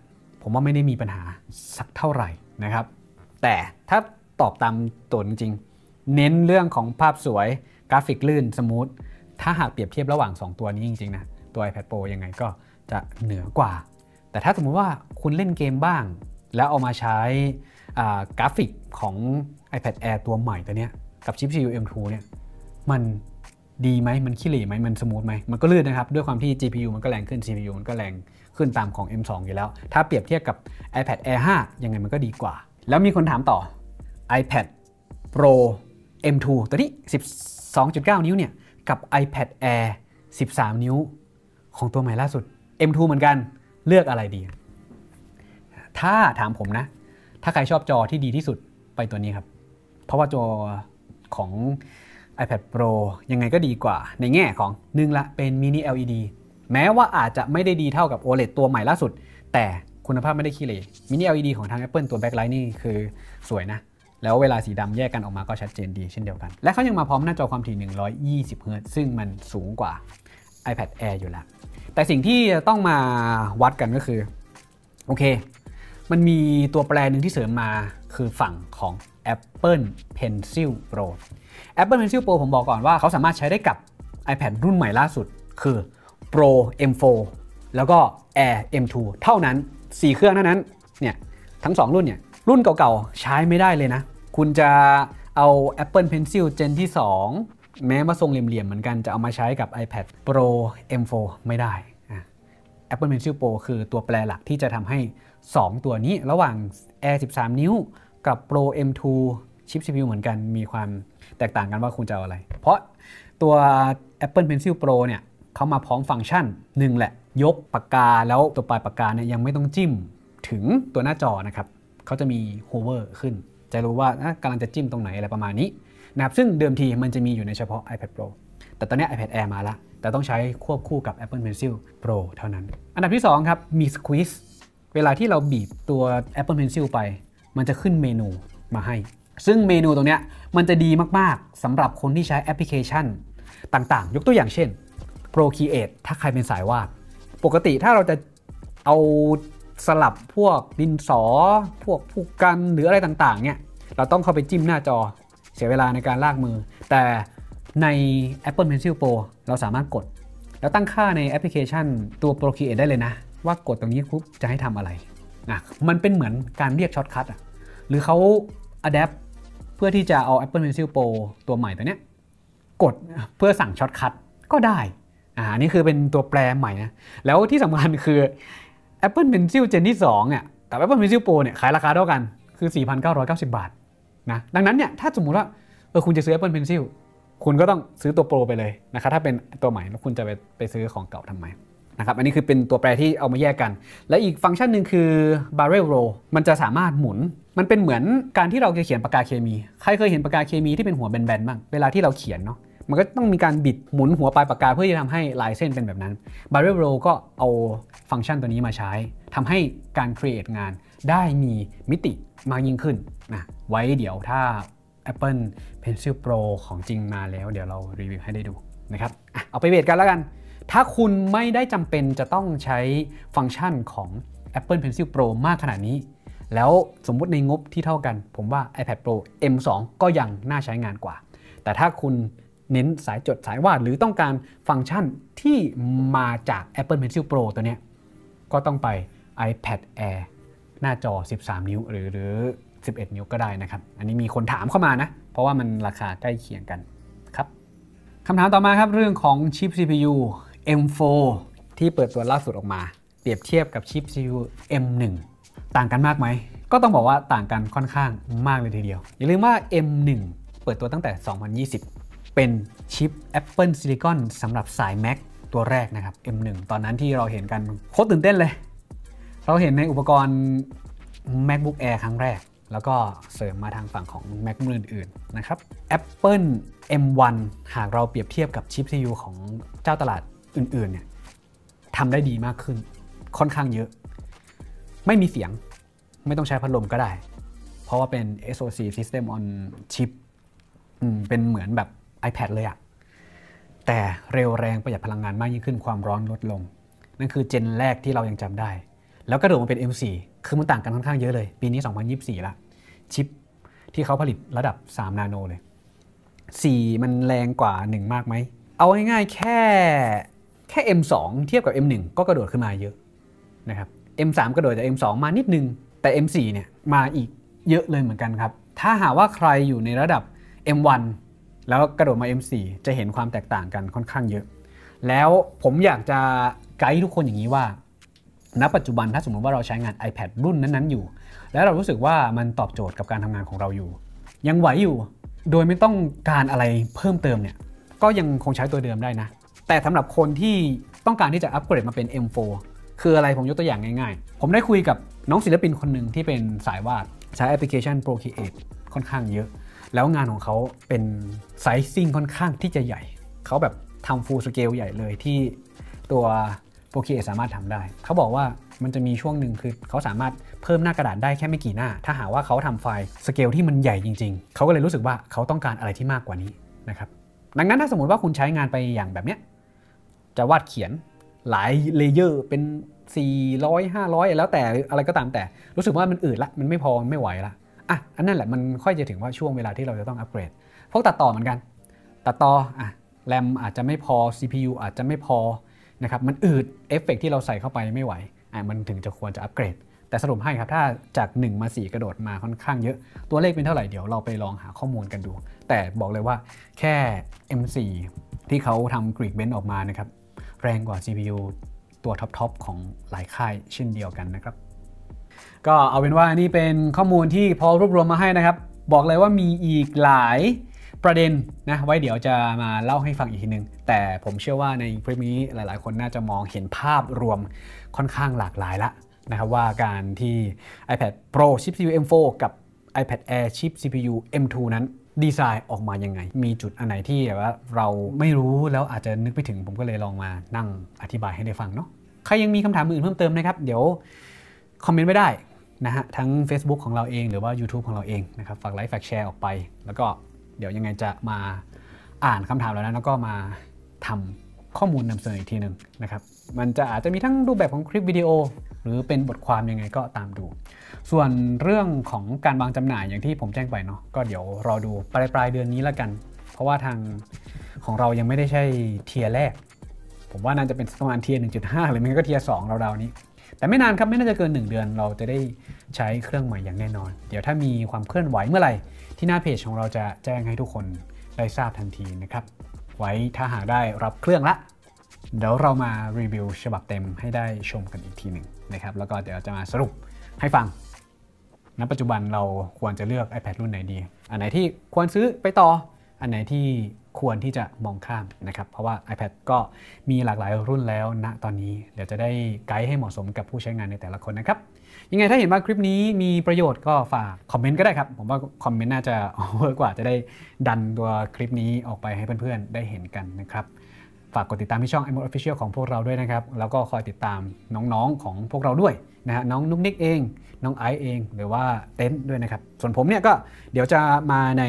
ผมว่าไม่ได้มีปัญหาสักเท่าไหร่นะครับแต่ถ้าตอบตามตัวจริงเน้นเรื่องของภาพสวยกราฟิกลื่นสมูทถ้าหากเปรียบเทียบระหว่างสองตัวนี้จริงๆนะตัว iPad Pro ยังไงก็จะเหนือกว่าแต่ถ้าสมมุติว่าคุณเล่นเกมบ้างแล้วเอามาใช้กราฟิกของ iPad Air ตัวใหม่ตัวเนี้ยกับชิป ซี พี ยู เอ็ม ทู เนี่ยมันดีไหมมันขี้เหร่ไหมมันสมูทไหมมันก็ลื่นนะครับด้วยความที่ จี พี ยู มันก็แรงขึ้น ซี พี ยู มันก็แรงขึ้นตามของ เอ็ม สอง อยู่แล้วถ้าเปรียบเทียบกับ iPad Air ห้า ยังไงมันก็ดีกว่าแล้วมีคนถามต่อ iPad Pro เอ็ม ทู ตัวนี้ สิบสองจุดเก้านิ้วเนี่ยกับ iPad Air สิบสามนิ้วของตัวใหม่ล่าสุด เอ็ม ทู เหมือนกันเลือกอะไรดีถ้าถามผมนะถ้าใครชอบจอที่ดีที่สุดไปตัวนี้ครับเพราะว่าจอของ iPad Pro ยังไงก็ดีกว่าในแง่ของหนึ่งละเป็น Mini แอล อี ดี แม้ว่าอาจจะไม่ได้ดีเท่ากับ โอ แอล อี ดี ตัวใหม่ล่าสุดแต่ คุณภาพไม่ได้ขี้เหร่ Mini แอล อี ดี ของทาง Apple ตัว Backlight นี่คือสวยนะแล้วเวลาสีดำแยกกันออกมาก็ชัดเจนดีเช่นเดียวกันและเขายังมาพร้อมหน้าจอความถี่ หนึ่งร้อยยี่สิบเฮิร์ตซ์ ซึ่งมันสูงกว่า iPad Air อยู่แล้วแต่สิ่งที่ต้องมาวัดกันก็คือโอเคมันมีตัวแปรหนึ่งที่เสริมมาคือฝั่งของ Apple Pencil Pro Apple Pencil Pro ผมบอกก่อนว่าเขาสามารถใช้ได้กับ iPad รุ่นใหม่ล่าสุดคือ Pro เอ็ม โฟร์ แล้วก็ Air เอ็ม ทู เท่านั้นสี่เครื่องเท่านั้นเนี่ยทั้งสองรุ่นเนี่ยรุ่นเก่าๆใช้ไม่ได้เลยนะคุณจะเอา Apple Pencil เจนที่สองแม้ว่าทรงเหลี่ยมๆเหมือนกันจะเอามาใช้กับ iPad Pro เอ็ม โฟร์ ไม่ได้ Apple Pencil Pro คือตัวแปรหลักที่จะทำให้สองตัวนี้ระหว่าง Air สิบสามนิ้วกับ Pro เอ็ม ทู ชิป ซี พี ยู เหมือนกันมีความแตกต่างกันว่าคุณจะเอาอะไรเพราะตัว Apple Pencil Pro เนี่ยเขามาพร้อมฟังก์ชันหนึ่งแหละยกปากกาแล้วตัวปลายปากกาเนี่ยยังไม่ต้องจิ้มถึงตัวหน้าจอนะครับเขาจะมี hover ขึ้นจะรู้ว่ากำลังจะจิ้มตรงไหนอะไรประมาณนี้นะครับซึ่งเดิมทีมันจะมีอยู่ในเฉพาะ iPad Pro แต่ตอนนี้ iPad Air มาละแต่ต้องใช้ควบคู่กับ Apple Pencil Pro เท่านั้นอันดับที่สองครับมี Squeeze เวลาที่เราบีบตัว Apple Pencil ไปมันจะขึ้นเมนูมาให้ซึ่งเมนูตรงนี้มันจะดีมากๆสำหรับคนที่ใช้แอปพลิเคชันต่างๆยกตัวอย่างเช่น Procreate ถ้าใครเป็นสายวาดปกติถ้าเราจะเอาสลับพวกดินสอพวกผู้กันหรืออะไรต่างๆเนี่ยเราต้องเข้าไปจิ้มหน้าจอเสียเวลาในการลากมือแต่ใน Apple Pencil Pro เราสามารถกดแล้วตั้งค่าในแอปพลิเคชันตัว Procreate ได้เลยนะว่ากดตรงนี้ปุ๊บจะให้ทำอะไรนะมันเป็นเหมือนการเรียกช็อตคัทอ่ะหรือเขา adapt เพื่อที่จะเอา Apple Pencil Pro ตัวใหม่ตัวเนี้ยกดเพื่อสั่งช็อตคัทก็ได้อ่านี่คือเป็นตัวแปรใหม่นะแล้วที่สำคัญคือ Apple Pencil เจนที่สองเนี่ยกับ Apple Pencil Pro เนี่ยขายราคาเท่ากันคือ สี่พันเก้าร้อยเก้าสิบบาทนะดังนั้นเนี่ยถ้าสมมุติว่าเออคุณจะซื้อ Apple Pencil คุณก็ต้องซื้อตัว Pro ไปเลยนะครับถ้าเป็นตัวใหม่แล้วคุณจะไปไปซื้อของเก่าทำไมนะครับอันนี้คือเป็นตัวแปรที่เอามาแยกกันและอีกฟังก์ชันหนึ่งคือ Barrel Roll มันจะสามารถหมุนมันเป็นเหมือนการที่เราจะเขียนปากกาเคมีใครเคยเห็นปากกาเคมีที่เป็นหัวแบนๆบ้างเวลาที่เราเขียนเนาะมันก็ต้องมีการบิดหมุนหัวปลายปากกาเพื่อจะทำให้ลายเส้นเป็นแบบนั้น Barrel Roll ก็เอาฟังก์ชันตัวนี้มาใช้ทำให้การ create งานได้มีมิติมากยิ่งขึ้นนะไว้เดี๋ยวถ้า Apple Pencil Pro ของจริงมาแล้วเดี๋ยวเรารีวิวให้ได้ดูนะครับเอาไปเวทกันแล้วกันถ้าคุณไม่ได้จำเป็นจะต้องใช้ฟังก์ชันของ Apple Pencil Pro มากขนาดนี้แล้วสมมุติในงบที่เท่ากันผมว่า iPad Pro เอ็ม ทู ก็ยังน่าใช้งานกว่าแต่ถ้าคุณเน้นสายจดสายวาดหรือต้องการฟังก์ชันที่มาจาก Apple Pencil Pro ตัวเนี้ยก็ต้องไป iPad Air หน้าจอสิบสามนิ้วหรือหรือสิบเอ็ดนิ้วก็ได้นะครับอันนี้มีคนถามเข้ามานะเพราะว่ามันราคาใกล้เคียงกันครับคำถามต่อมาครับเรื่องของชิป ซี พี ยู เอ็ม โฟร์ ที่เปิดตัวล่าสุดออกมาเปรียบเทียบกับชิป ซี พี ยู เอ็ม วัน ต่างกันมากไหมก็ต้องบอกว่าต่างกันค่อนข้างมากเลยทีเดียวอย่าลืมว่า เอ็ม วัน เปิดตัวตั้งแต่สองพันยี่สิบเป็นชิป Apple Silicon สำหรับสาย Mac ตัวแรกนะครับ เอ็ม วัน ตอนนั้นที่เราเห็นกันโคตรตื่นเต้นเลยเราเห็นในอุปกรณ์ MacBook Air ครั้งแรกแล้วก็เสริมมาทางฝั่งของ MacBook อื่นๆนะครับ Apple เอ็ม วัน หากเราเปรียบเทียบกับชิป ซี พี ยู ของเจ้าตลาดอื่นๆเนี่ยทำได้ดีมากขึ้นค่อนข้างเยอะไม่มีเสียงไม่ต้องใช้พัดลมก็ได้เพราะว่าเป็น เอส โอ ซี System on Chip เป็นเหมือนแบบiPad เลยอะแต่เร็วแรงประหยัดพลังงานมากยิ่งขึ้นความร้อนลดลงนั่นคือเจนแรกที่เรายังจำได้แล้วก็โดดมาเป็น เอ็ม โฟร์ คือมันต่างกันค่อนข้างเยอะเลยปีนี้สองพันยี่สิบสี่ละชิปที่เขาผลิตระดับสามนาโนเลยสี่มันแรงกว่าหนึ่งมากไหมเอาง่ายๆแค่แค่ เอ็ม ทู เทียบกับ เอ็ม วัน ก็กระโดดขึ้นมาเยอะนะครับ เอ็ม ทรี กระโดดจาก เอ็ม ทู มานิดนึงแต่ เอ็ม โฟร์ เนี่ยมาอีกเยอะเลยเหมือนกันครับถ้าหากว่าใครอยู่ในระดับ เอ็ม วันแล้วกระโดดมา เอ็ม โฟร์ จะเห็นความแตกต่างกันค่อนข้างเยอะแล้วผมอยากจะไกด์ทุกคนอย่างนี้ว่าณปัจจุบันถ้าสมมติว่าเราใช้งาน iPad รุ่นนั้นๆอยู่แล้วเรารู้สึกว่ามันตอบโจทย์กับการทำงานของเราอยู่ยังไหวอยู่โดยไม่ต้องการอะไรเพิ่มเติมเนี่ยก็ยังคงใช้ตัวเดิมได้นะแต่สำหรับคนที่ต้องการที่จะอัปเกรดมาเป็น เอ็ม โฟร์ คืออะไรผมยกตัวอย่างง่ายๆผมได้คุยกับน้องศิลปินคนหนึ่งที่เป็นสายวาดใช้แอปพลิเคชัน Procreate ค่อนข้างเยอะแล้วงานของเขาเป็นไซซิ่งค่อนข้างที่จะใหญ่เขาแบบทำฟูลสเกลใหญ่เลยที่ตัว Procreate สามารถทำได้เขาบอกว่า มันจะมีช่วงหนึ่งคือเขาสามารถเพิ่มหน้ากระดาษได้แค่ไม่กี่หน้าถ้าหาว่าเขาทำไฟล์สเกลที่มันใหญ่จริงๆเขาก็เลยรู้สึกว่าเขาต้องการอะไรที่มากกว่านี้นะครับดังนั้นถ้าสมมติว่าคุณใช้งานไปอย่างแบบเนี้ยจะวาดเขียนหลายเลเยอร์เป็นสี่ร้อย ห้าร้อยแล้วแต่อะไรก็ตามแต่รู้สึกว่ามันอืดละมันไม่พอไม่ไหวละอ่ะอันนั้นแหละมันค่อยจะถึงว่าช่วงเวลาที่เราจะต้องอัปเกรดพวกตัดต่อเหมือนกันตัดต่ออ่ะแรมอาจจะไม่พอ ซี พี ยู อาจจะไม่พอนะครับมันอืดเอฟเฟกต์ที่เราใส่เข้าไปไม่ไหวอ่ะมันถึงจะควรจะอัปเกรดแต่สรุปให้ครับถ้าจากหนึ่งมาสี่กระโดดมาค่อนข้างเยอะตัวเลขเป็นเท่าไหร่เดี๋ยวเราไปลองหาข้อมูลกันดูแต่บอกเลยว่าแค่ เอ็ม สี่ ที่เขาทำ Geek Bench ออกมานะครับแรงกว่า ซี พี ยู ตัวท็อปๆของหลายค่ายเช่นเดียวกันนะครับก็เอาเป็นว่านี่เป็นข้อมูลที่พอรวบรวมมาให้นะครับบอกเลยว่ามีอีกหลายประเด็นนะไว้เดี๋ยวจะมาเล่าให้ฟังอีกทีนึงแต่ผมเชื่อว่าในคลิปนี้หลายๆคนน่าจะมองเห็นภาพรวมค่อนข้างหลากหลายละนะครับว่าการที่ iPad Pro ชิป ซี พี ยู เอ็ม โฟร์ กับ iPad Air ชิป ซี พี ยู เอ็ม ทู นั้นดีไซน์ออกมายังไงมีจุดอันไหนที่ว่าเราไม่รู้แล้วอาจจะนึกไม่ถึงผมก็เลยลองมานั่งอธิบายให้ได้ฟังเนาะใครยังมีคำถามอื่นเพิ่มเติมนะครับเดี๋ยวคอมเมนต์ไว้ได้นะฮะทั้ง Facebook ของเราเองหรือว่า YouTube ของเราเองนะครับฝากไลค์ฝากแชร์ออกไปแล้วก็เดี๋ยวยังไงจะมาอ่านคำถามแล้วนะแล้วก็มาทำข้อมูลนำเสนออีกทีหนึ่งนะครับมันจะอาจจะมีทั้งรูปแบบของคลิปวิดีโอหรือเป็นบทความยังไงก็ตามดูส่วนเรื่องของการวางจำหน่ายอย่างที่ผมแจ้งไปเนาะก็เดี๋ยวรอดูปลายปลายเดือนนี้แล้วกันเพราะว่าทางของเรายังไม่ได้ใช่เทียร์แรกผมว่าน่าจะเป็นประมาณเทียร์ หนึ่งจุดห้า หรือไม่ก็เทียร์ สอง เราๆนี้แต่ไม่นานครับไม่น่าจะเกินหนึ่งเดือนเราจะได้ใช้เครื่องใหม่อย่างแน่นอนเดี๋ยวถ้ามีความเคลื่อนไหวเมื่อไหร่ที่หน้าเพจของเราจะแจ้งให้ทุกคนได้ทราบทันทีนะครับไว้ถ้าหากได้รับเครื่องละเดี๋ยวเรามารีวิวฉบับเต็มให้ได้ชมกันอีกทีหนึ่งนะครับแล้วก็เดี๋ยวจะมาสรุปให้ฟังณปัจจุบันเราควรจะเลือก iPad รุ่นไหนดีอันไหนที่ควรซื้อไปต่ออันไหนที่ควรที่จะมองข้ามนะครับเพราะว่า iPad ก็มีหลากหลายรุ่นแล้วณตอนนี้เดี๋ยวจะได้ไกด์ให้เหมาะสมกับผู้ใช้งานในแต่ละคนนะครับยังไงถ้าเห็นว่าคลิปนี้มีประโยชน์ก็ฝากคอมเมนต์ก็ได้ครับผมว่าคอมเมนต์น่าจะเวิร์กกว่าจะได้ดันตัวคลิปนี้ออกไปให้เพื่อนๆได้เห็นกันนะครับฝากกดติดตามที่ช่อง iMode Official ของพวกเราด้วยนะครับแล้วก็คอยติดตามน้องๆของพวกเราด้วยนะฮะน้องนุ๊กนิกเองน้องไอซ์เองหรือว่าเต้นด้วยนะครับส่วนผมเนี่ยก็เดี๋ยวจะมาใน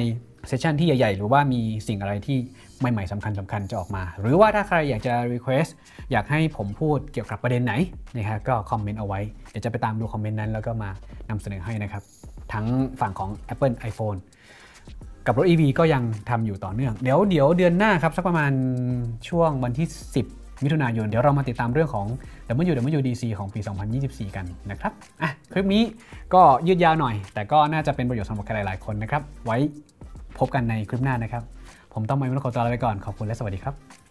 เซสชันที่ใหญ่ๆหรือว่ามีสิ่งอะไรที่ใหม่ๆสำคัญสำคัญจะออกมาหรือว่าถ้าใครอยากจะ request อยากให้ผมพูดเกี่ยวกับประเด็นไหนนะครับก็คอมเมนต์เอาไว้เดี๋ยวจะไปตามดูคอมเมนต์นั้นแล้วก็มานำเสนอให้นะครับทั้งฝั่งของ Apple iPhone กับรถ อี วี ก็ยังทำอยู่ต่อเนื่องเดี๋ยวเดี๋ยวเดือนหน้าครับสักประมาณช่วงวันที่สิบมิถุนายนเดี๋ยวเรามาติดตามเรื่องของ ดับเบิลยู ดับเบิลยู ดี ซี ของปี สองพันยี่สิบสี่ กันนะครับอ่ะคลิปนี้ก็ยืดยาวหน่อยแต่ก็น่าจะเป็นประโยชน์สำหรับใครหลายๆคนนะครับไว้พบกันในคลิปหน้านะครับผมต้องไมค์ มนโคตาลาไปก่อนขอบคุณและสวัสดีครับ